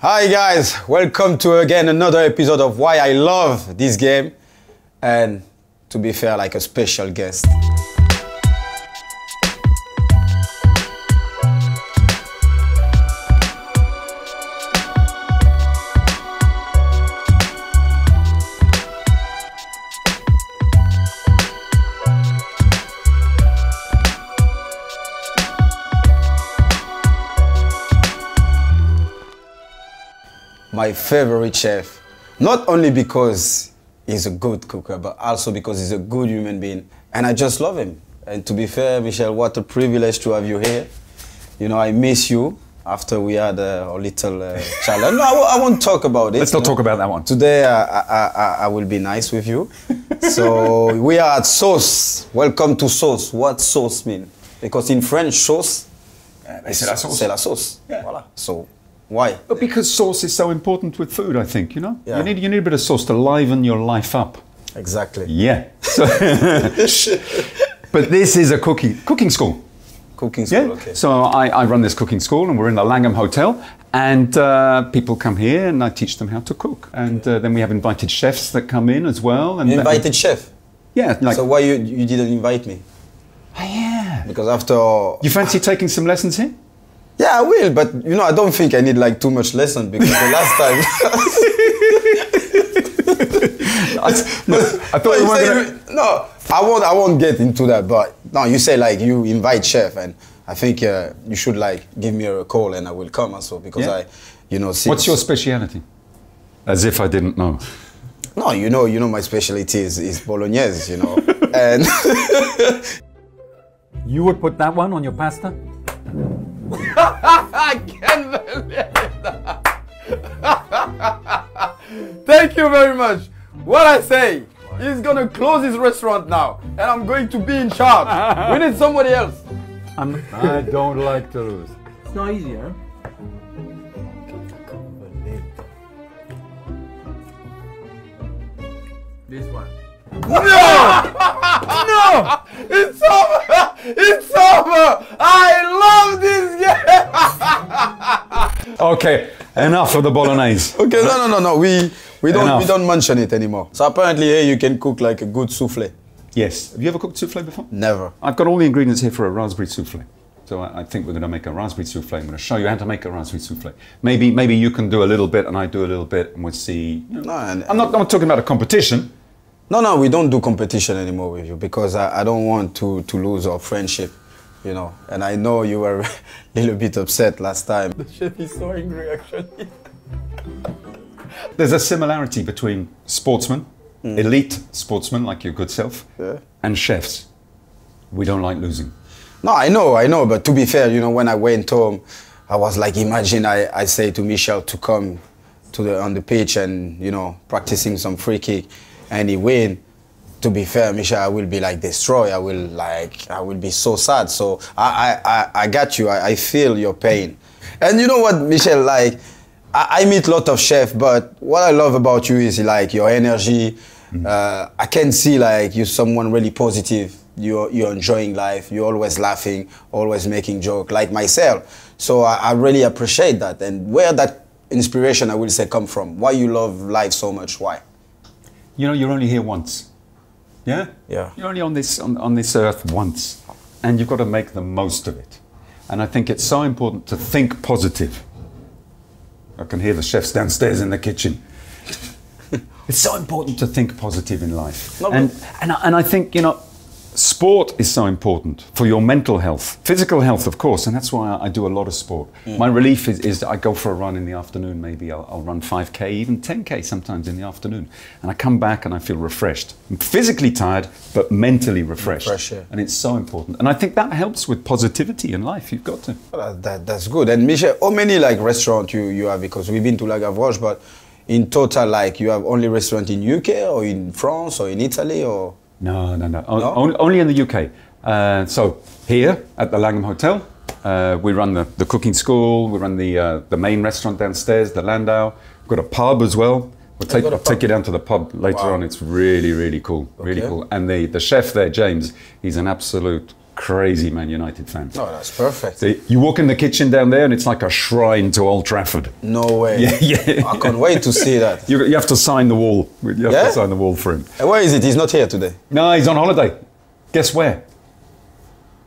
Hi guys, welcome to again another episode of Why I Love This Game, and to be fair, like a special guest. My favorite chef, not only because he's a good cooker, but also because he's a good human being, and I just love him. And to be fair, Michel, what a privilege to have you here. You know, I miss you after we had our little challenge. No, I won't talk about it. Let's not talk about that one. Today, I will be nice with you. So we are at Sauce. Welcome to Sauce. What sauce mean? Because in French, sauce, c'est la sauce. C'est la sauce. Yeah. Voilà. So. Why? Well, because sauce is so important with food, I think, you know? Yeah. You need a bit of sauce to liven your life up. Exactly. Yeah. So but this is a cooking school. Cooking school, yeah? Okay. So I run this cooking school, and we're in the Langham Hotel, and people come here and I teach them how to cook. And then we have invited chefs that come in as well. And invited chef? Yeah. Like, so why you didn't invite me? Oh, yeah. Because after... You fancy taking some lessons here? Yeah, I will, but you know, I don't think I need like too much lesson because the last time. I won't get into that. But no, you say like you invite chef, and I think you should like give me a call, and I will come also because yeah. You know. What's your speciality? As if I didn't know. No, you know, my speciality is bolognese, you know, and. You would put that one on your pasta. I can't believe that. Thank you very much. What I say, he's gonna close his restaurant now, and I'm going to be in charge. We need somebody else. I don't like to lose. It's not easy, huh? This one. No! No! It's over! It's over! I love this game! Okay, enough of the bolognese. Okay, no. We don't mention it anymore. So apparently here you can cook like a good souffle. Yes. Have you ever cooked souffle before? Never. I've got all the ingredients here for a raspberry souffle. So I think we're going to make a raspberry souffle. I'm going to show you how to make a raspberry souffle. Maybe you can do a little bit and I do a little bit and we'll see. You know, I'm not talking about a competition. No, we don't do competition anymore with you because I don't want to lose our friendship, you know. And I know you were a little bit upset last time. The chef is so angry, actually. There's a similarity between sportsmen, elite sportsmen like your good self, yeah. and chefs. We don't like losing. No, I know. But to be fair, you know, when I went home, I was like, imagine I say to Michel to come to on the pitch and, you know, practicing some free kick. And he win. To be fair, Michel, I will be like destroyed. I will be so sad. So I got you. I feel your pain. And you know what, Michel? Like I meet a lot of chefs, but what I love about you is like your energy. I can see like you're someone really positive. You're enjoying life. You're always laughing, always making jokes, like myself. So I really appreciate that. And where that inspiration, I will say, come from? Why you love life so much? Why? You know, you're only here once, yeah? Yeah. You're only on this earth once, and you've got to make the most of it. And I think it's so important to think positive. I can hear the chefs downstairs in the kitchen. It's so important to think positive in life. And I think, you know, sport is so important for your mental health, physical health, of course, and that's why I do a lot of sport. My relief is I go for a run in the afternoon, maybe I'll run 5K, even 10K sometimes in the afternoon. And I come back and I feel refreshed. I'm physically tired, but mentally refreshed. Yeah. And it's so important. And I think that helps with positivity in life, you've got to. Well, that's good. And Michel, how many like restaurants you have? Because we've been to La Gavroche, but in total, like you have only restaurant in UK or in France or in Italy or? No. Only in the UK. So here at the Langham Hotel, we run the cooking school, we run the main restaurant downstairs, the Landau. We've got a pub as well. We'll take you down to the pub later on. It's really cool. Okay. Really cool. And the chef there, James, he's an absolute crazy Man United fan. Oh, that's perfect. So you walk in the kitchen down there and it's like a shrine to Old Trafford. No way. Yeah, yeah. I can't wait to see that. You have to sign the wall. You have to sign the wall for him. And where is it? He's not here today. No, he's on holiday. Guess where?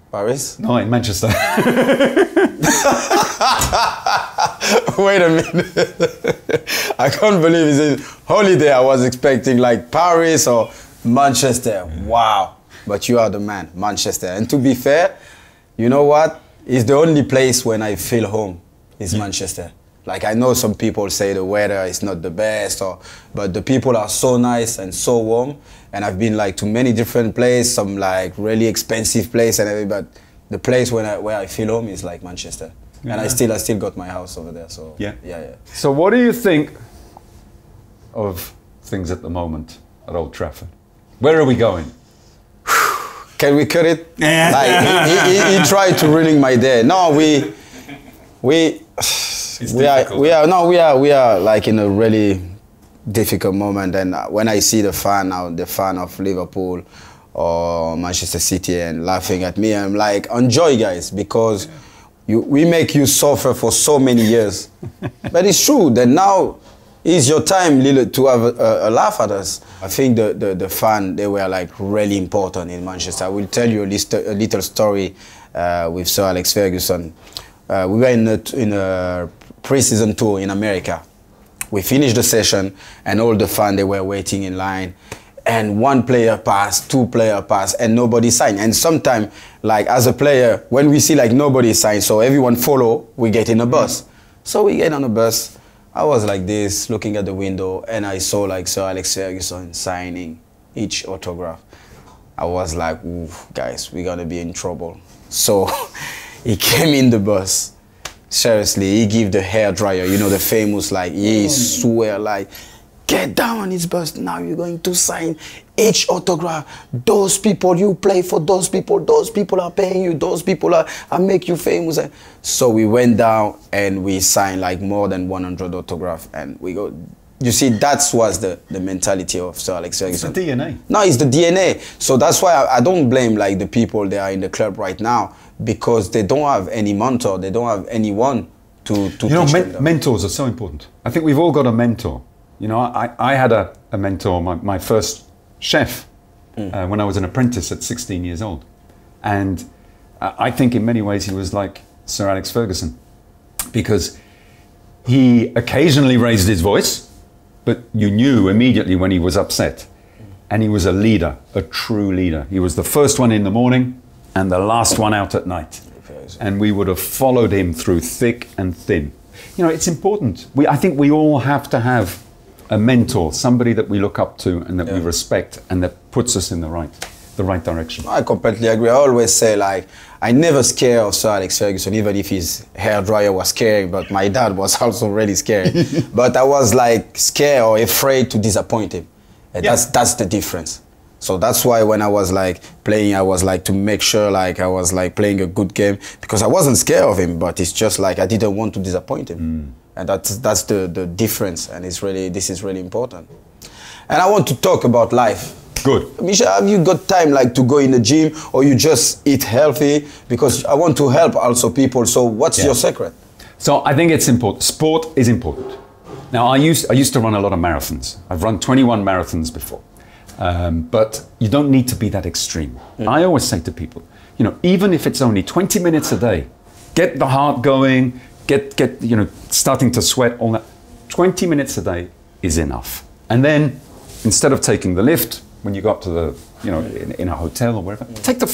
Paris? No, in Manchester. Wait a minute. I can't believe it's a holiday. I was expecting like Paris or Manchester. Wow. But you are the man, Manchester. And to be fair, you know what? It's the only place when I feel home is Manchester. Like I know some people say the weather is not the best, but the people are so nice and so warm. And I've been like to many different places, some like really expensive place and everything, but the place where I feel home is like Manchester. Yeah. And I still got my house over there, so yeah. So what do you think of things at the moment at Old Trafford? Where are we going? Can we cut it? Like, he tried to ruin my day. No, we are like in a really difficult moment, and when I see the fan of Liverpool or Manchester City and laughing at me, I'm like, enjoy guys, because we make you suffer for so many years. But it's true that now is your time, Lilo, to have a laugh at us. I think the fan, they were like really important in Manchester. I will tell you a little story with Sir Alex Ferguson. We were in a pre-season tour in America. We finished the session and all the fans, they were waiting in line. And one player passed, two player passed, and nobody signed. And sometimes, like as a player, when we see like nobody signed, so everyone follow, we get in a bus. So we get on a bus. I was like this, looking at the window, and I saw like Sir Alex Ferguson signing each autograph. I was like, ooh, guys, we're gonna be in trouble. So he came in the bus. Seriously, he gave the hair dryer, you know, the famous like, he swear like, get down on his bus, now you're going to sign each autograph. Those people, you play for those people are paying you, those people are make you famous. So we went down and we signed like more than 100 autographs and we go, you see, that was the mentality of Sir Alex Ferguson. It's the DNA. No, it's the DNA. So that's why I don't blame like the people that are in the club right now, because they don't have any mentor, they don't have anyone to you know, mentors are so important. I think we've all got a mentor. You know, I had a mentor, my first chef, when I was an apprentice at 16 years old. And I think in many ways he was like Sir Alex Ferguson, because he occasionally raised his voice, but you knew immediately when he was upset. And he was a leader, a true leader. He was the first one in the morning and the last one out at night. And we would have followed him through thick and thin. You know, it's important. I think we all have to have a mentor, somebody that we look up to and that we respect and that puts us in the right direction. I completely agree. I always say, like, I never scared of Sir Alex Ferguson, even if his hairdryer was scary, but my dad was also really scared. But I was, like, scared or afraid to disappoint him. And that's the difference. So that's why when I was, like, playing, I was, like, to make sure, like, I was, like, playing a good game, because I wasn't scared of him, but it's just, like, I didn't want to disappoint him. And that's the difference, and it's really, this is really important. And I want to talk about life. Good. Michel, have you got time like to go in the gym, or you just eat healthy? Because I want to help also people, so what's your secret? So I think it's important. Sport is important. Now I used to run a lot of marathons. I've run 21 marathons before. But you don't need to be that extreme. I always say to people, you know, even if it's only 20 minutes a day, get the heart going, get you know, starting to sweat, all that. 20 minutes a day is enough. And then instead of taking the lift, when you go up to the, you know, in a hotel or wherever, take the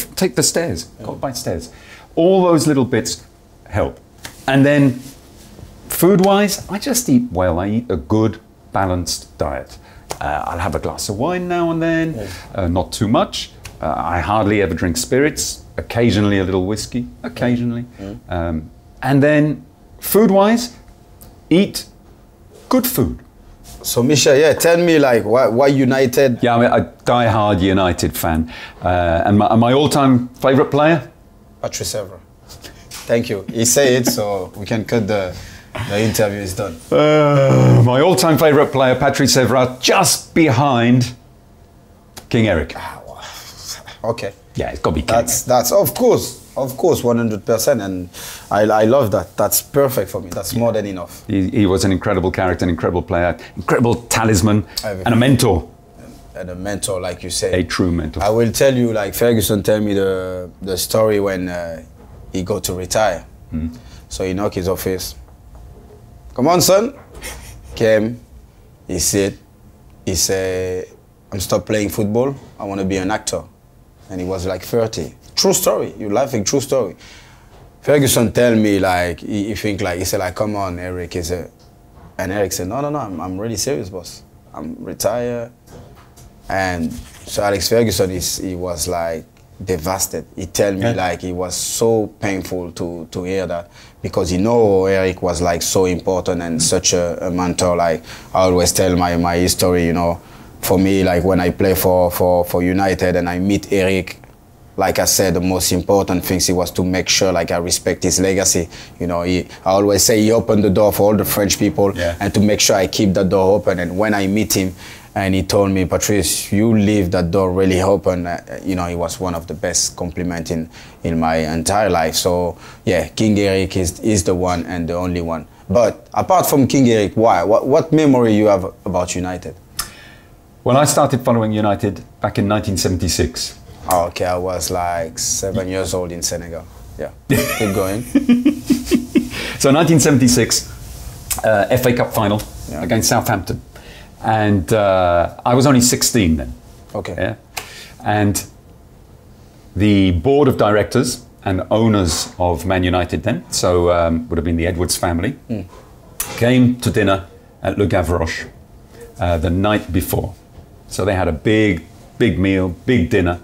stairs, go by stairs. All those little bits help. And then food-wise, I just eat well. I eat a good, balanced diet. I'll have a glass of wine now and then, not too much. I hardly ever drink spirits, occasionally a little whiskey, occasionally. And then food-wise, eat good food. So, Michel, tell me, like, why United? Yeah, I'm a die-hard United fan. And my all-time favourite player? Patrice Evra. Thank you. He said it, so we can cut the interview. It's done. My all-time favourite player, Patrice Evra, just behind King Eric. Okay. Yeah, it's got to be King. That's of course, 100%. And I love that. That's perfect for me. That's more than enough. He was an incredible character, an incredible player, incredible talisman, and a mentor. And a mentor, like you said. A true mentor. I will tell you, like Ferguson tell me the story when he got to retire. Mm. So he knocked his office. Come on, son. Came, he said, he said, I'm stop playing football. I want to be an actor. And he was like 30. True story. You're laughing, true story. Ferguson tell me, like, he think like, he said, like, come on, Eric. He said, and Eric said, no, no, no, I'm really serious, boss. I'm retired. And so Alex Ferguson, he was like devastated. He tell me like it was so painful to hear that, because you know Eric was like so important and such a mentor. Like I always tell my history, you know, for me, like when I play for United and I meet Eric, like I said, the most important thing was to make sure like I respect his legacy. You know, I always say he opened the door for all the French people and to make sure I keep that door open. And when I meet him, and he told me, Patrice, you leave that door really open. You know, it was one of the best compliments in my entire life. So, yeah, King Eric is the one and the only one. But apart from King Eric, why? What memory you have about United? Well, I started following United back in 1976. Oh, okay, I was like 7 years old in Senegal. Yeah, keep going. So 1976, FA Cup final against Southampton. And I was only 16 then. Okay. Yeah? And the board of directors and owners of Man United then, so would have been the Edwards family, came to dinner at La Gavroche the night before. So they had a big, big meal, big dinner,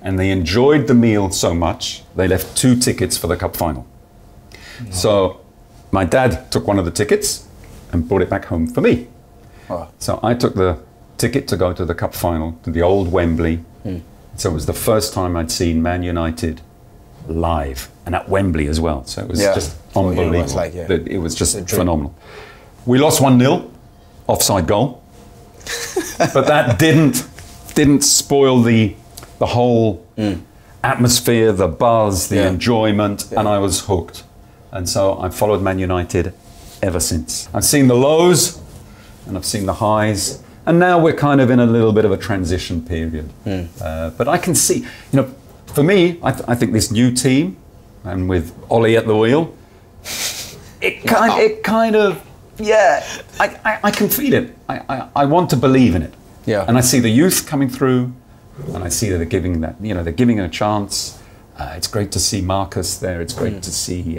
and they enjoyed the meal so much, they left 2 tickets for the cup final. Mm. So my dad took one of the tickets and brought it back home for me. Oh. So I took the ticket to go to the cup final, to the old Wembley. Mm. So it was the first time I'd seen Man United live, and at Wembley as well. So it was just unbelievable. It was, like, it was just phenomenal. We lost 1-0, offside goal. But that didn't spoil the whole atmosphere, the buzz, the enjoyment, and I was hooked. And so I followed Man United ever since. I've seen the lows, and I've seen the highs, and now we're kind of in a little bit of a transition period. Mm. But I can see, you know, for me, I think this new team, and with Ole at the wheel, it kind of, I can feel it. I want to believe in it. Yeah. And I see the youth coming through, and I see that they're giving that, you know, they're giving it a chance. It's great to see Marcus there. It's great to see, you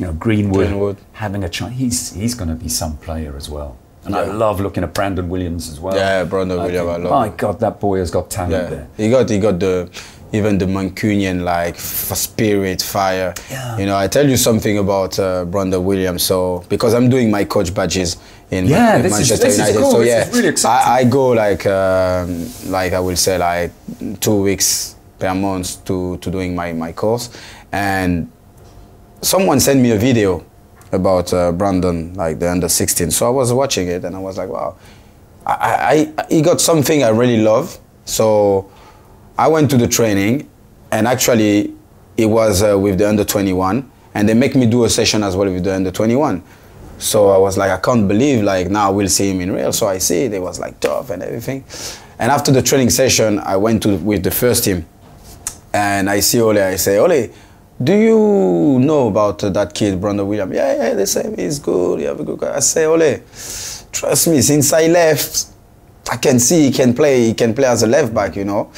know, Greenwood having a chance. He's going to be some player as well. And I love looking at Brandon Williams as well. Yeah, Brandon Williams, I love. My God, that boy has got talent there. He got even the Mancunian like spirit, fire. Yeah. You know, I tell you something about Brandon Williams. So because I'm doing my coach badges in Manchester United, cool. So really exciting. I go like I will say like 2 weeks per month to doing my course, and someone sent me a video about Brandon, like the under 16. So I was watching it and I was like, wow, he got something I really love. So I went to the training, and actually it was with the under 21, and they make me do a session as well with the under 21. So I was like, I can't believe like now we'll see him in real. So I see it was like tough and everything. And after the training session, I went with the first team, and I see Ole, I say, Ole, do you know about that kid, Brandon Williams? Yeah, they say he's good, you have a good guy. I say, Ole, trust me, since I left, I can see he can play as a left back, you know?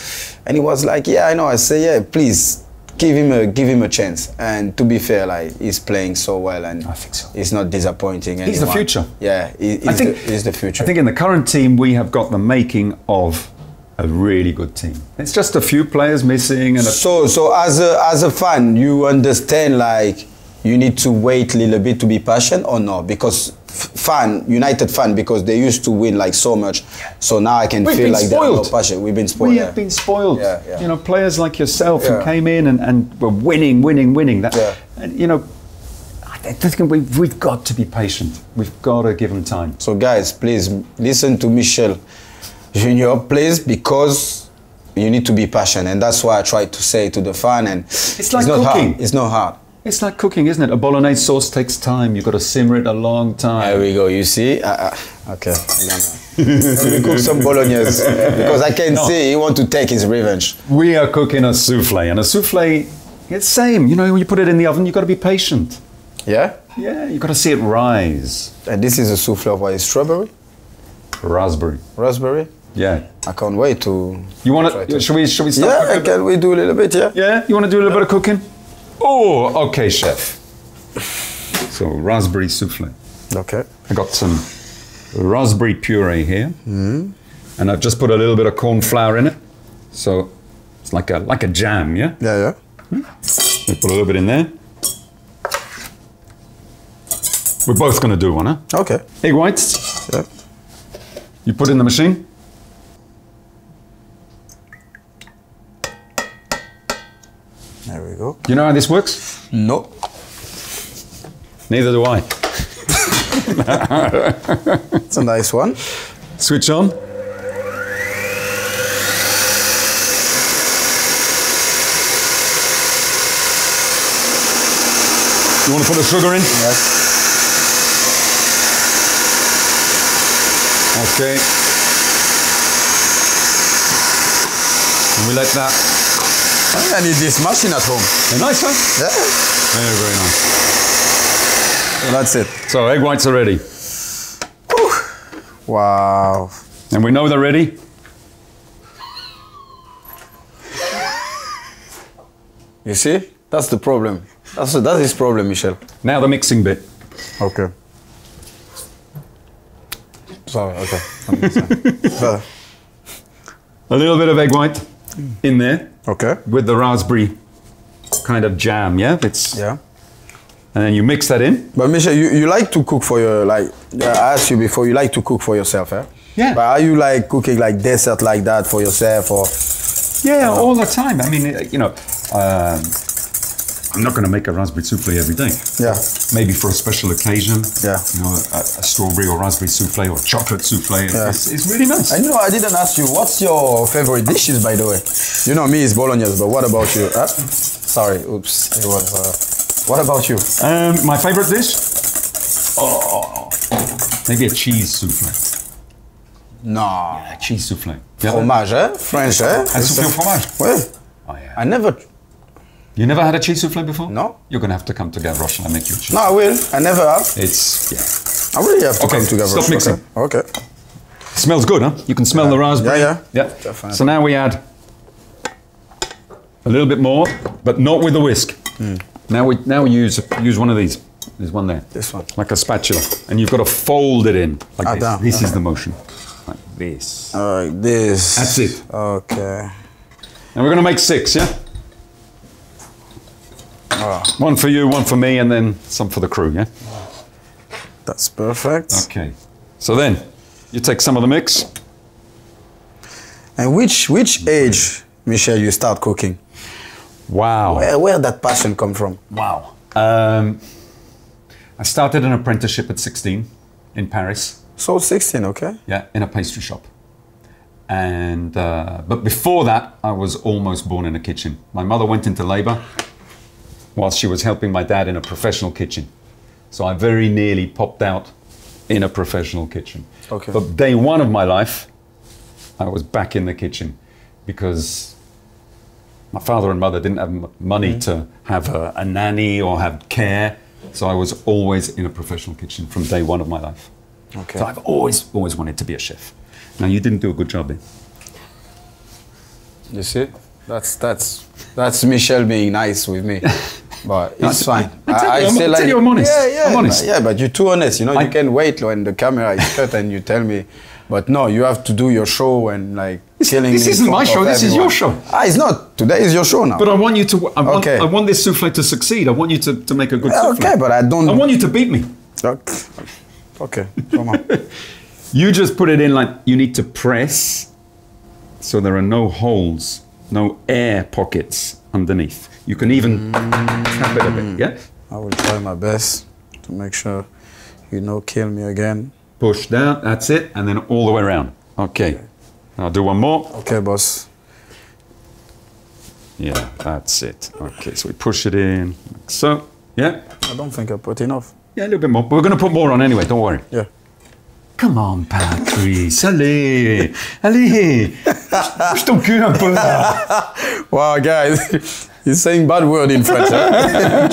And he was like, yeah, I know. I say, yeah, please, give him a chance. And to be fair, like, he's playing so well, and I think so. He's not disappointing anyone. He's the future. Yeah, he's the future. I think in the current team, we have got the making of a really good team. It's just a few players missing. And so as a fan, you understand like you need to wait a little bit to be passionate or no? Because United fan, because they used to win like so much. So now I can feel like they have no passion. We've been spoiled. We have been spoiled. Yeah, yeah. You know, players like yourself who came in and were winning. That, and, you know, I think we've got to be patient. We've got to give them time. So guys, please listen to Michel Jr, please, because You need to be passionate, and that's why I try to say to the fan, and it's like cooking. It's not hard. It's like cooking, isn't it? A bolognese sauce takes time. You've got to simmer it a long time. There we go. You see? Okay. We cook some bolognese because I can see he wants to take his revenge. We are cooking a souffle, and a souffle, it's same. You know, when you put it in the oven, you've got to be patient. Yeah. Yeah, you've got to see it rise. And this is a souffle of what? Strawberry? Raspberry. Raspberry? Yeah. I can't wait to... You want to... Should we start? Yeah, can we do a little bit, yeah? Yeah? You want to do a little bit of cooking? Oh, okay, chef. So, raspberry souffle. Okay. I got some raspberry puree here. Mm. And I've just put a little bit of corn flour in it. So, it's like a jam, yeah? Yeah, yeah. Hmm? We put a little bit in there. We're both going to do one, huh? Okay. Egg whites. Yeah. You put in the machine. There we go. You know how this works? No. Neither do I. It's a nice one. Switch on. You want to put the sugar in? Yes. Okay. And we let that. I think I need this machine at home. They're nice, huh? Yeah. Very, very nice. So that's it. So egg whites are ready. Whew. Wow. And we know they're ready. You see? That's the problem. That's his problem, Michel. Now the mixing bit. Okay. Sorry, okay. A little bit of egg white in there. Okay. With the raspberry kind of jam, yeah? It's, yeah. And then you mix that in. But Michel, you like to cook for your, like, I asked you before, you like to cook for yourself, eh? Yeah. But are you like cooking like dessert like that for yourself or? Yeah, all the time. I mean, you know, I'm not going to make a raspberry souffle every day. Yeah. Maybe for a special occasion. Yeah. You know, a strawberry or raspberry souffle or chocolate souffle. Yeah. It's really nice. And you know, I didn't ask you, what's your favorite dishes, by the way? You know, me is bolognese, but what about you? Sorry, oops. It was. What about you? My favorite dish? Oh, maybe a cheese souffle. No. Yeah, a cheese souffle. Fromage, eh? French, eh? A souffle au fromage. Well, oh, yeah. I never. You never had a cheese souffle before? No. You're going to have to come to Gavroche and I'll make you a cheese. No, I will. I never have. It's, yeah. I really have to come to Gavroche. Stop mixing. Okay. Okay. It smells good, huh? You can smell the raspberry. Yeah, yeah. Yeah. Definitely. So now we add a little bit more, but not with the whisk. Mm. Now we use one of these. There's one there. This one. Like a spatula. And you've got to fold it in like this. Down. This is the motion. Like this. Like this. That's it. Okay. And we're going to make 6, yeah? One for you, one for me, and then some for the crew, yeah? That's perfect. Okay. So then, you take some of the mix. And which age, Michel, you start cooking? Wow. Where that passion come from? Wow. I started an apprenticeship at 16 in Paris. So 16, okay. Yeah, in a pastry shop. And, but before that, I was almost born in a kitchen. My mother went into labor while she was helping my dad in a professional kitchen. So I very nearly popped out in a professional kitchen. Okay. But day one of my life, I was back in the kitchen because my father and mother didn't have money to have a nanny or have care. So I was always in a professional kitchen from day one of my life. Okay. So I've always wanted to be a chef. Now you didn't do a good job there. You see? That's Michel being nice with me. But it's fine. I say I'm honest. Yeah, yeah, I'm honest. But you're too honest. You know, you can wait when the camera is cut and you tell me. But no, you have to do your show and like killing me. This isn't my show. This is your show. It's not. Today is your show now. But I want you to. I want this souffle to succeed. I want you to make a good souffle. Okay, but I don't. I want you to beat me. Okay, come on. You just put it in like you need to press, so there are no holes, no air pockets underneath. You can even tap it a bit, yeah? I will try my best to make sure you don't kill me again. Push down, that's it, and then all the way around. Okay. I'll do one more. Okay, boss. Yeah, that's it. Okay, so we push it in like so. Yeah? I don't think I put enough. Yeah, a little bit more. But we're going to put more on anyway, don't worry. Yeah. Come on, Patrice, allez, allez, bouge ton cul un peu. Wow, guys, he's saying bad word in French. You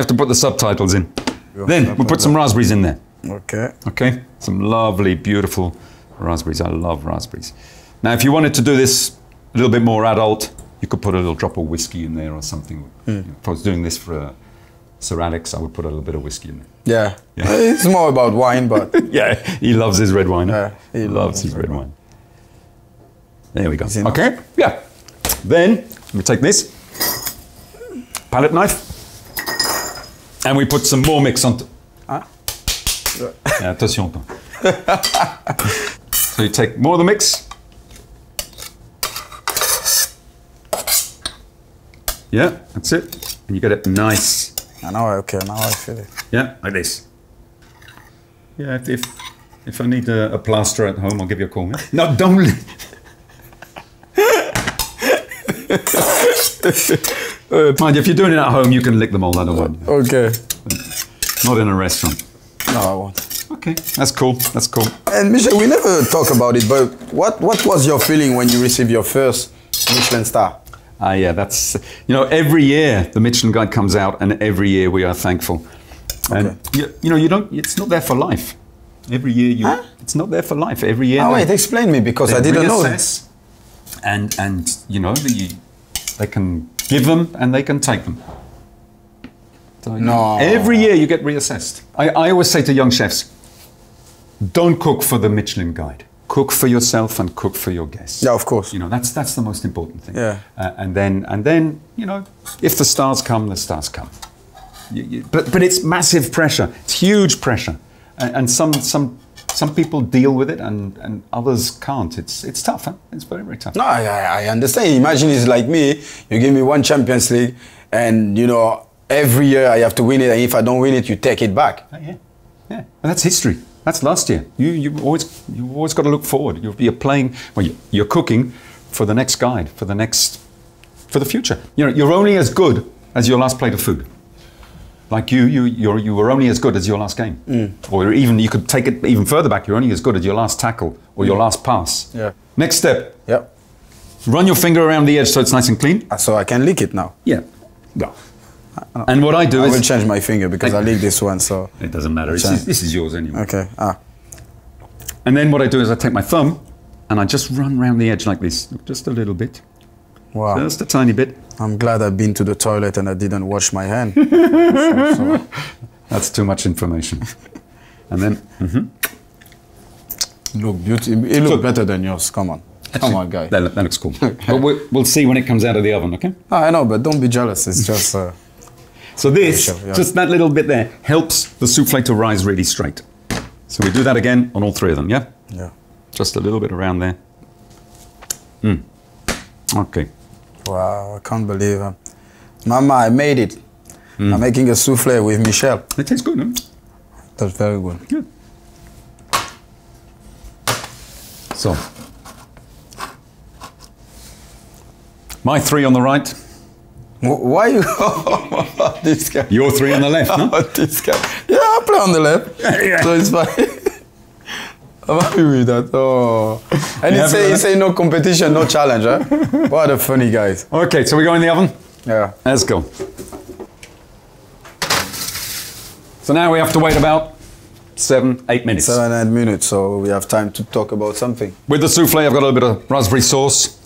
have to put the subtitles in. Your then subtitles. We'll put some raspberries in there. Okay. Okay, some lovely, beautiful raspberries. I love raspberries. Now, if you wanted to do this a little bit more adult, you could put a little drop of whiskey in there or something. Mm. If I was doing this for Sir Alex, I would put a little bit of whiskey in there. Yeah, yeah. It's more about wine, but... yeah, he loves his red wine. Yeah, he loves his red wine. There we go. Okay, yeah. Then we take this palette knife and we put some more mix on top. Huh? Yeah, attention. So you take more of the mix. Yeah, that's it. And you get it nice. Now okay, now I feel it. Yeah, like this. Yeah, if I need a plaster at home, I'll give you a call. Yeah? No, don't. Mind you, if you're doing it at home, you can lick them all. I don't want. Okay. Not in a restaurant. No, I won't. Okay, that's cool. That's cool. And Michel, we never talk about it, but what was your feeling when you received your first Michelin star? Yeah, that's, you know, every year the Michelin Guide comes out and every year we are thankful. And, okay. you know, you don't, it's not there for life. Every year you, huh? It's not there for life. Every year. Oh, wait, explain me, because I didn't know this. And you know, they can give them and they can take them. So, no. Every year you get reassessed. I always say to young chefs, don't cook for the Michelin Guide. Cook for yourself and cook for your guests. Yeah, of course. You know, that's the most important thing. Yeah. And then, you know, if the stars come, the stars come. But it's massive pressure. It's huge pressure. And some people deal with it and others can't. It's tough, huh? It's very, very tough. No, I understand. Imagine it's like me. You give me one Champions League and, you know, every year I have to win it. And if I don't win it, you take it back. Yeah. Yeah. And that's history. That's last year. You've always got to look forward. You're playing, well, you're cooking for the next guide, for the future. You know, you're only as good as your last plate of food. Like you were only as good as your last game. Mm. Or even, you could take it even further back, you're only as good as your last tackle or your last pass. Yeah. Next step. Yep. Run your finger around the edge so it's nice and clean. So I can lick it now. Yeah. No. And what I do is... I will change my finger because I leave this one, so... It doesn't matter. This is yours anyway. Okay. Ah. And then what I do is I take my thumb and I just run around the edge like this. Just a little bit. Wow. Just a tiny bit. I'm glad I've been to the toilet and I didn't wash my hand. So. That's too much information. And then... Mm-hmm. Look beautiful. It looks better than yours. Come on. Come on, guy. That looks cool. But we'll see when it comes out of the oven, okay? I know, but don't be jealous. It's just... So this, yeah. Just that little bit there, helps the souffle to rise really straight. So we do that again on all three of them, yeah? Yeah. Just a little bit around there. Mm. Okay. Wow, I can't believe it. Mama, I made it. Mm. I'm making a souffle with Michel. It tastes good, huh? It tastes very good. Yeah. So. My three on the right. Why you? This guy. You're three on the left, huh? No? This guy. Yeah, I play on the left, yeah. So it's fine. I'm happy with that. Oh, and it say no competition, no challenge, huh? What a funny guys. Okay, so we go in the oven. Yeah. Let's go. So now we have to wait about 7, 8 minutes. 7, 8 minutes. So we have time to talk about something. With the souffle, I've got a little bit of raspberry sauce,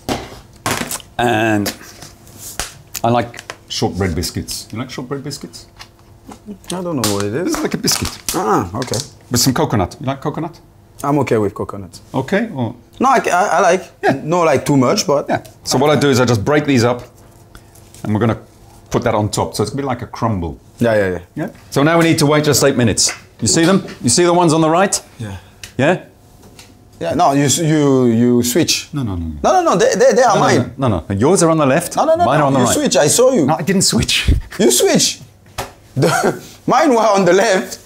and. I like shortbread biscuits. You like shortbread biscuits? I don't know what it is. It's like a biscuit. Ah, okay. With some coconut. You like coconut? I'm okay with coconut. Okay? Or... No, I like. Yeah. No, like too much, but... Yeah. So what I do is I just break these up and we're going to put that on top. So it's going to be like a crumble. Yeah. So now we need to wait just 8 minutes. You see them? You see the ones on the right? Yeah. Yeah? Yeah, no, you switch. No. They are mine. No. Yours are on the left. No. Mine are on the right. You switch. I saw you. No, I didn't switch. You switch. Mine were on the left,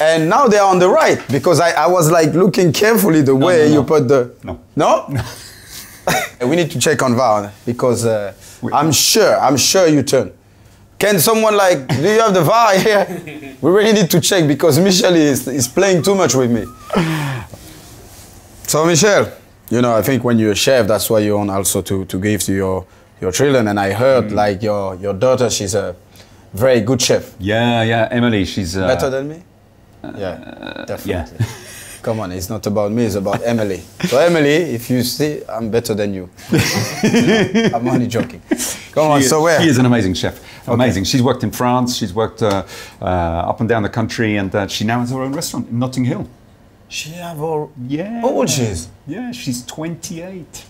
and now they are on the right because I was like looking carefully the way you put the. No. No. We need to check on VAR because I'm sure you turn. Can someone like, do you have the VAR here? We really need to check because Michel is playing too much with me. So Michel, you know, I think when you're a chef, that's what you want also to give to your children. And I heard like your daughter, she's a very good chef. Yeah, yeah, Emily, she's... better than me? Yeah, definitely. Yeah. Come on, it's not about me, it's about Emily. So Emily, if you see, I'm better than you. No, I'm only joking. Come on, so where? She is an amazing chef. Amazing. Okay. She's worked in France, she's worked up and down the country, and she now has her own restaurant in Notting Hill. She have her... Yeah. How old she is? Yeah, she's 28.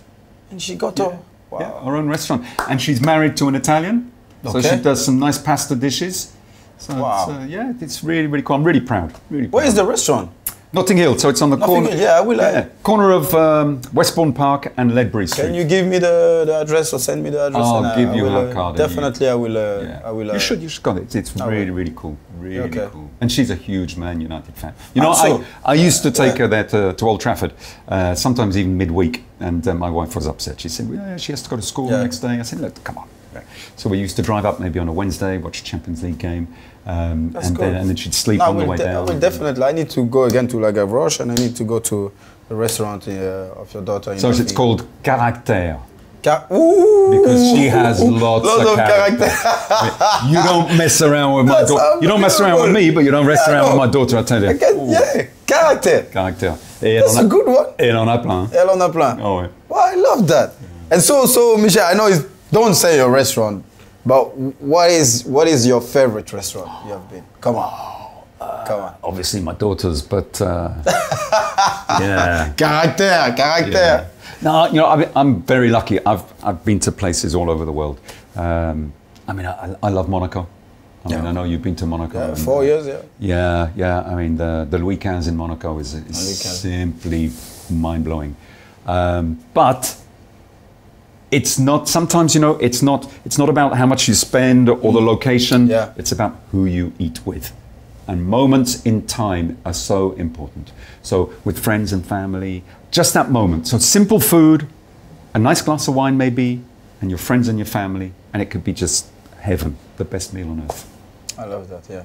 And she got her... Wow. Yeah, her own restaurant. And she's married to an Italian, okay. So she does some nice pasta dishes. So wow. It's, yeah, it's really, really cool. I'm really proud. Really proud. Where is the restaurant? Notting Hill, so it's on the corner. Yeah, corner of Westbourne Park and Ledbury Street. Can you give me the address or send me the address? I'll give you her card. Definitely, I will. I will. You should got it. It's really, really cool. Really cool. And she's a huge Man United fan. You know, I used to take her there to Old Trafford, sometimes even midweek, and my wife was upset. She said, well, she has to go to school the next day. I said, look, come on. So we used to drive up maybe on a Wednesday, watch a Champions League game, and then she'd sleep on the way down. Definitely, I need to go again to La Gavroche, and I need to go to the restaurant of your daughter. In it's called Caractère. Because she has lots of character. You don't mess around with my daughter. You don't mess around with me, but you don't mess around with my daughter, I tell you. Yeah, character. Caractère. That's a good one. Elle en a plein. Elle en a plein. Oh, yeah. Well, I love that. And so Michel, I know it's... Don't say your restaurant, but what is your favorite restaurant you have been? Come on, come on. Obviously my daughter's, but yeah. Caractère. Yeah. No, you know, I'm very lucky. I've been to places all over the world. I mean, I love Monaco. I mean, I know you've been to Monaco. 4 years, yeah. Yeah, yeah. I mean, the Louis XV in Monaco is simply mind blowing, but. It's not, sometimes, you know, it's not about how much you spend or the location. Yeah. It's about who you eat with. And moments in time are so important. So with friends and family, just that moment. So simple food, a nice glass of wine maybe, and your friends and your family, and it could be just heaven, the best meal on earth. I love that, yeah.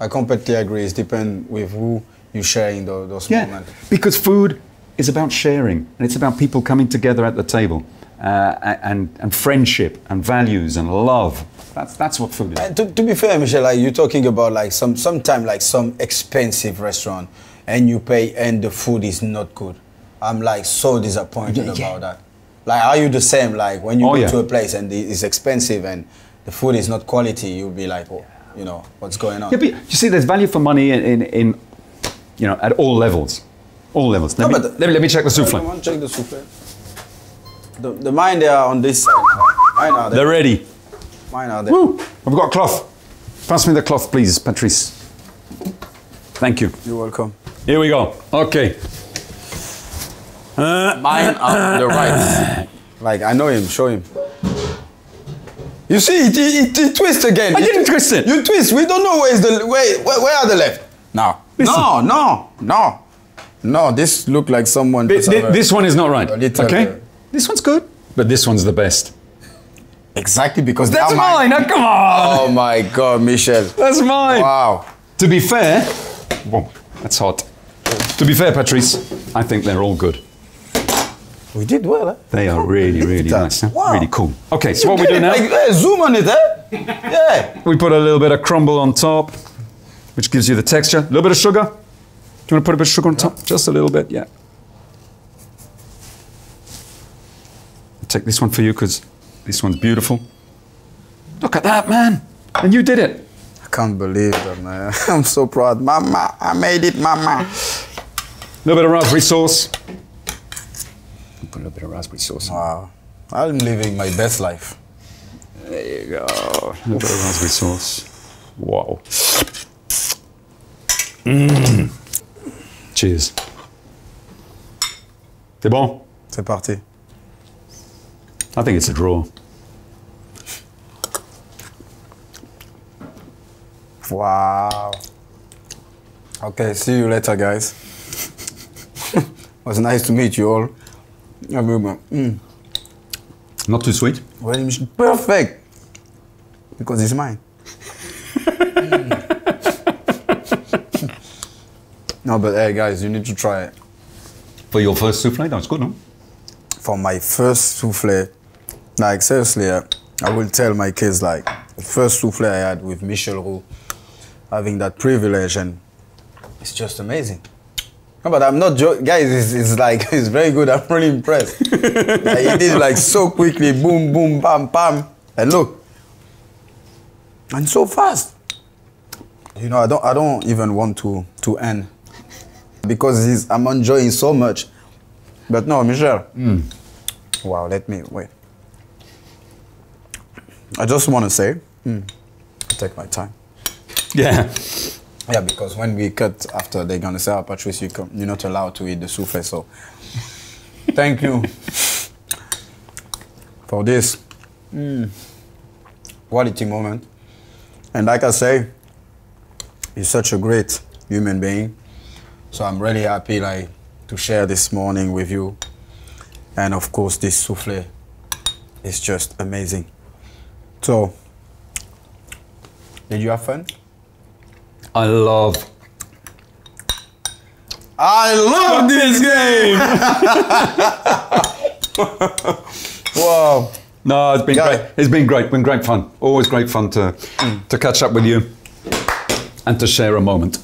I completely agree. It depends with who you share in those moments. Because food is about sharing, and it's about people coming together at the table. And friendship and values and love. That's what food is. And to be fair, Michel, like you're talking about like sometimes like some expensive restaurant and you pay and the food is not good. I'm like so disappointed about that. Like, are you the same? Like when you go to a place and it's expensive and the food is not quality, you'll be like, oh, you know, what's going on? Yeah, but you see, there's value for money in you know, at all levels. All levels. Let me check the souffle. Everyone check the souffle. The mine, they are on this side. Mine are there. They're ready. Mine are there. Woo! I've got cloth. Pass me the cloth, please, Patrice. Thank you. You're welcome. Here we go. Okay. Mine are on the right. Like, I know him. Show him. You see, he twists again. I didn't twist it. You twist. We don't know where are the left. Now. No, this look like someone... This one is not right. Okay? This one's good, but this one's the best. Exactly, because that's mine. Oh, come on! Oh my God, Michel. That's mine. Wow. To be fair, whoa, that's hot. To be fair, Patrice, I think they're all good. We did well, eh? They are really, really nice. Huh? Wow. Really cool. Okay, so what we do now? Like, zoom on it, eh? Yeah. We put a little bit of crumble on top, which gives you the texture. A little bit of sugar. Do you want to put a bit of sugar on top? Just a little bit, yeah. Take this one for you because this one's beautiful. Look at that, man. And you did it. I can't believe that, man. I'm so proud. Mama, I made it, mama. A little bit of raspberry sauce. Put a little bit of raspberry sauce. Wow. I'm living my best life. There you go. A little bit of raspberry sauce. Wow. Mm. Cheers. C'est bon? C'est parti. I think it's a draw. Wow. Okay, see you later, guys. It was nice to meet you all. Mm. Not too sweet? Perfect! Because it's mine. No, but hey guys, you need to try it. For your first souffle? That's good, no? For my first souffle, like seriously, I will tell my kids, like, the first souffle I had with Michel Roux, having that privilege, and it's just amazing. No, but I'm not joking, guys, it's like, it's very good, I'm really impressed. Like, it is like so quickly, boom, boom, bam, bam, and look. And so fast. You know, I don't even want to end, because I'm enjoying so much. But no, Michel. Mm. Wow, let me, wait. I just want to say, take my time. Yeah. Yeah, because when we cut after, they're going to say, oh, Patrice, you're not allowed to eat the souffle, so thank you for this quality moment. And like I say, you're such a great human being, so I'm really happy to share this morning with you. And of course, this souffle is just amazing. So, did you have fun? I love this game! Wow. No, it's been great. It's been great fun. Always great fun to catch up with you and to share a moment.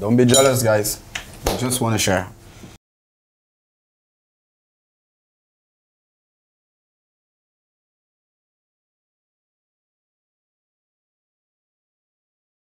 Don't be jealous, guys. I just want to share.